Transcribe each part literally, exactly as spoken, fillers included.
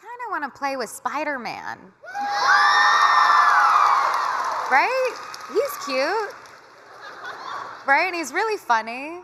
kind of want to play with Spider-Man. Right? He's cute. Right? And he's really funny.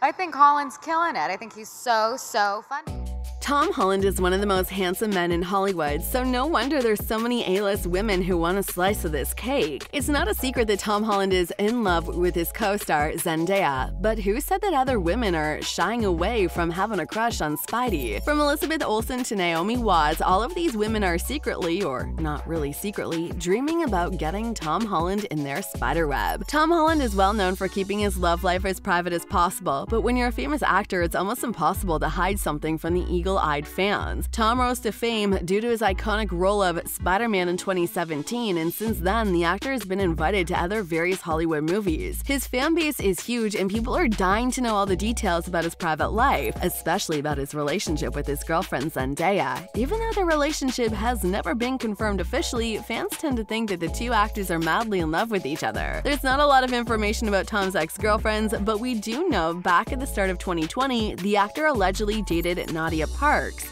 I think Holland's killing it. I think he's so, so funny. Tom Holland is one of the most handsome men in Hollywood, so no wonder there's so many A-list women who want a slice of this cake. It's not a secret that Tom Holland is in love with his co-star, Zendaya. But who said that other women are shying away from having a crush on Spidey? From Elizabeth Olsen to Naomi Watts, all of these women are secretly, or not really secretly, dreaming about getting Tom Holland in their spiderweb. Tom Holland is well known for keeping his love life as private as possible, but when you're a famous actor, it's almost impossible to hide something from the eagle eyed fans. Tom rose to fame due to his iconic role of Spider-Man in twenty seventeen, and since then, the actor has been invited to other various Hollywood movies. His fan base is huge, and people are dying to know all the details about his private life, especially about his relationship with his girlfriend Zendaya. Even though their relationship has never been confirmed officially, fans tend to think that the two actors are madly in love with each other. There's not a lot of information about Tom's ex-girlfriends, but we do know back at the start of twenty twenty, the actor allegedly dated Nadia Park.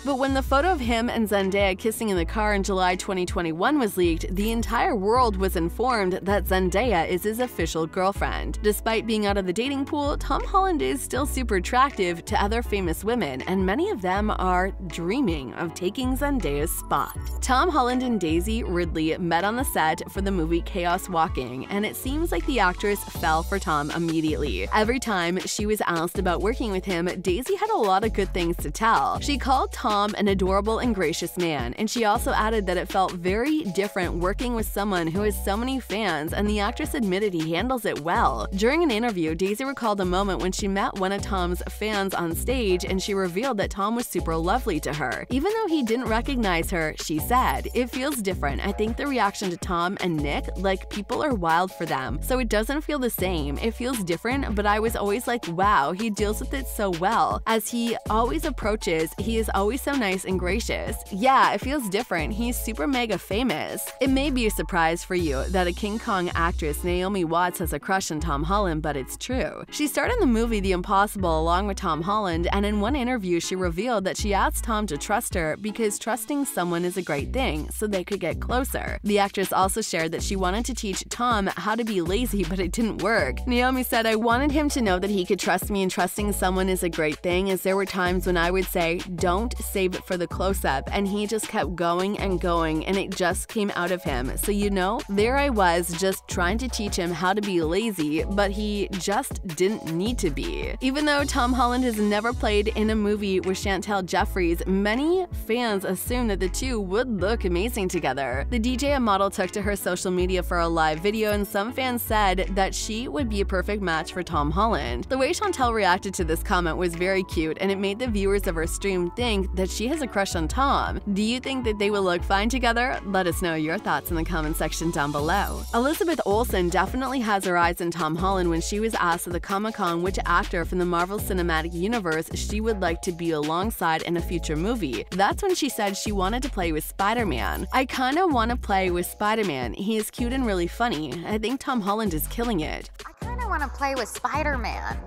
But when the photo of him and Zendaya kissing in the car in July twenty twenty-one was leaked, the entire world was informed that Zendaya is his official girlfriend. Despite being out of the dating pool, Tom Holland is still super attractive to other famous women, and many of them are dreaming of taking Zendaya's spot. Tom Holland and Daisy Ridley met on the set for the movie Chaos Walking, and it seems like the actress fell for Tom immediately. Every time she was asked about working with him, Daisy had a lot of good things to tell. She called Tom an adorable and gracious man, and she also added that it felt very different working with someone who has so many fans, and the actress admitted he handles it well. During an interview, Daisy recalled a moment when she met one of Tom's fans on stage, and she revealed that Tom was super lovely to her. Even though he didn't recognize her, she said, "It feels different. I think the reaction to Tom and Nick, like people are wild for them, so it doesn't feel the same. It feels different, but I was always like, wow, he deals with it so well. As he always approaches, he He is always so nice and gracious. Yeah, it feels different. He's super mega famous." It may be a surprise for you that a King Kong actress, Naomi Watts, has a crush on Tom Holland, but it's true. She starred in the movie The Impossible along with Tom Holland, and in one interview she revealed that she asked Tom to trust her because trusting someone is a great thing, so they could get closer. The actress also shared that she wanted to teach Tom how to be lazy, but it didn't work. Naomi said, "I wanted him to know that he could trust me, and trusting someone is a great thing, as there were times when I would say, don't save it for the close-up, and he just kept going and going, and it just came out of him. So you know, there I was just trying to teach him how to be lazy, but he just didn't need to be." Even though Tom Holland has never played in a movie with Chantel Jeffries, many fans assume that the two would look amazing together. The D J and model took to her social media for a live video, and some fans said that she would be a perfect match for Tom Holland. The way Chantel reacted to this comment was very cute, and it made the viewers of her stream think that she has a crush on Tom. Do you think that they will look fine together? Let us know your thoughts in the comment section down below. Elizabeth Olsen definitely has her eyes on Tom Holland when she was asked at the Comic Con which actor from the Marvel Cinematic Universe she would like to be alongside in a future movie. That's when she said she wanted to play with Spider-Man. "I kinda wanna play with Spider-Man. He is cute and really funny. I think Tom Holland is killing it." I kinda wanna play with Spider-Man.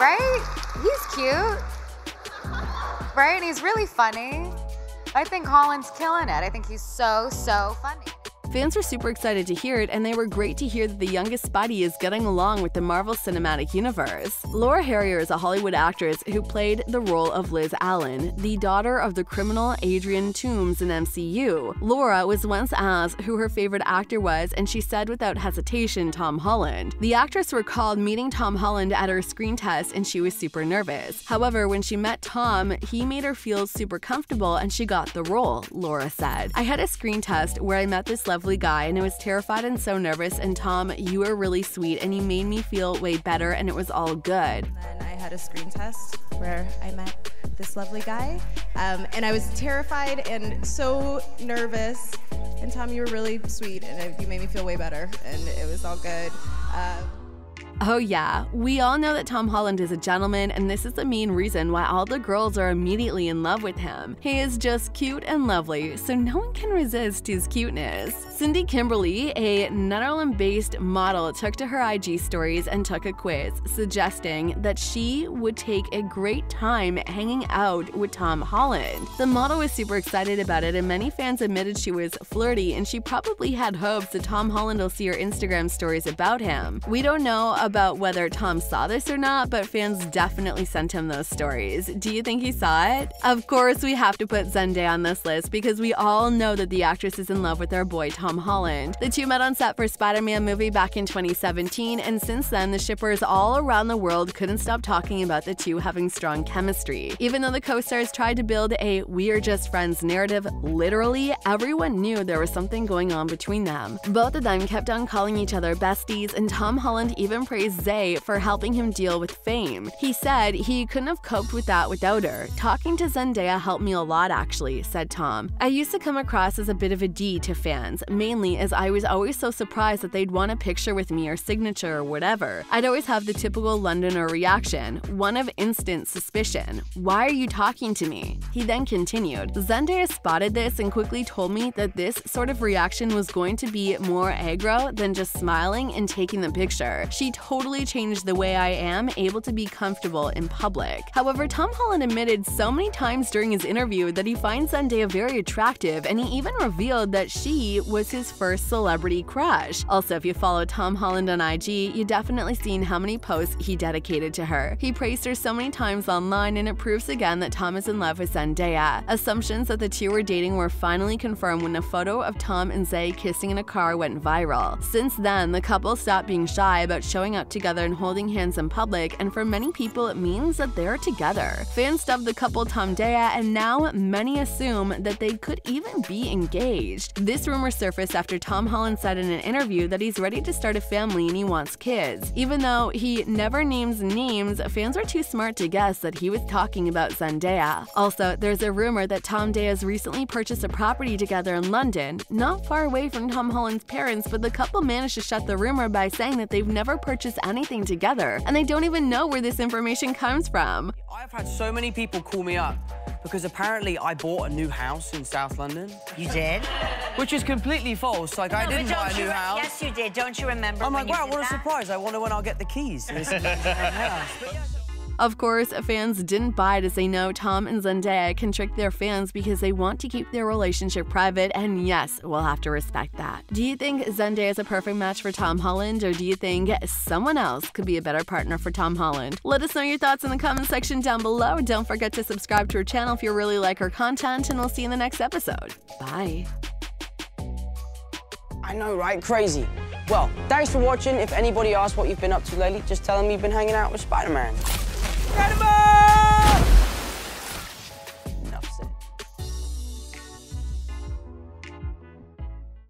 Right? He's cute, right? And he's really funny. I think Holland's killing it. I think he's so, so funny. Fans were super excited to hear it, and they were great to hear that the youngest Spidey is getting along with the Marvel Cinematic Universe. Laura Harrier is a Hollywood actress who played the role of Liz Allen, the daughter of the criminal Adrian Toomes in M C U. Laura was once asked who her favorite actor was, and she said without hesitation, Tom Holland. The actress recalled meeting Tom Holland at her screen test, and she was super nervous. However, when she met Tom, he made her feel super comfortable, and she got the role, Laura said. "I had a screen test where I met this level guy, and I was terrified and so nervous, and Tom, you were really sweet, and you made me feel way better, and it was all good." Then I had a screen test where I met this lovely guy, um, and I was terrified and so nervous, and Tom, you were really sweet, and you made me feel way better, and it was all good. Uh, Oh yeah, we all know that Tom Holland is a gentleman, and this is the main reason why all the girls are immediately in love with him. He is just cute and lovely, so no one can resist his cuteness. Cindy Kimberly, a Netherlands-based model, took to her I G stories and took a quiz, suggesting that she would take a great time hanging out with Tom Holland. The model was super excited about it, and many fans admitted she was flirty, and she probably had hopes that Tom Holland will see her Instagram stories about him. We don't know about about whether Tom saw this or not, but fans definitely sent him those stories. Do you think he saw it? Of course, we have to put Zendaya on this list because we all know that the actress is in love with our boy Tom Holland. The two met on set for Spider-Man movie back in twenty seventeen, and since then, the shippers all around the world couldn't stop talking about the two having strong chemistry. Even though the co-stars tried to build a "we're just friends" narrative, literally everyone knew there was something going on between them. Both of them kept on calling each other besties, and Tom Holland even praised Zay for helping him deal with fame. He said he couldn't have coped with that without her. "Talking to Zendaya helped me a lot, actually," said Tom. "I used to come across as a bit of a D to fans, mainly as I was always so surprised that they'd want a picture with me or signature or whatever. I'd always have the typical Londoner reaction, one of instant suspicion. Why are you talking to me?" He then continued, "Zendaya spotted this and quickly told me that this sort of reaction was going to be more aggro than just smiling and taking the picture. She told totally changed the way I am able to be comfortable in public." However, Tom Holland admitted so many times during his interview that he finds Zendaya very attractive, and he even revealed that she was his first celebrity crush. Also, if you follow Tom Holland on I G, you've definitely seen how many posts he dedicated to her. He praised her so many times online, and it proves again that Tom is in love with Zendaya. Assumptions that the two were dating were finally confirmed when a photo of Tom and Zay kissing in a car went viral. Since then, the couple stopped being shy about showing up together and holding hands in public, and for many people it means that they're together. Fans dubbed the couple Tomdaya, and now many assume that they could even be engaged. This rumor surfaced after Tom Holland said in an interview that he's ready to start a family and he wants kids. Even though he never names names, fans were too smart to guess that he was talking about Zendaya. Also, there's a rumor that Tomdaya's recently purchased a property together in London, not far away from Tom Holland's parents, but the couple managed to shut the rumor by saying that they've never purchased anything together, and they don't even know where this information comes from. I've had so many people call me up because apparently I bought a new house in South London. You did? Which is completely false. Like, no, I didn't buy a new house. Yes, you did. Don't you remember? I'm like, wow, what a surprise. I wonder when I'll get the keys to this new house. Of course, fans didn't buy it, as they know Tom and Zendaya can trick their fans because they want to keep their relationship private, and yes, we'll have to respect that. Do you think Zendaya is a perfect match for Tom Holland, or do you think someone else could be a better partner for Tom Holland? Let us know your thoughts in the comment section down below. Don't forget to subscribe to our channel if you really like our content, and we'll see you in the next episode. Bye. I know, right? Crazy. Well, thanks for watching. If anybody asks what you've been up to lately, just tell them you've been hanging out with Spider-Man. Incredible!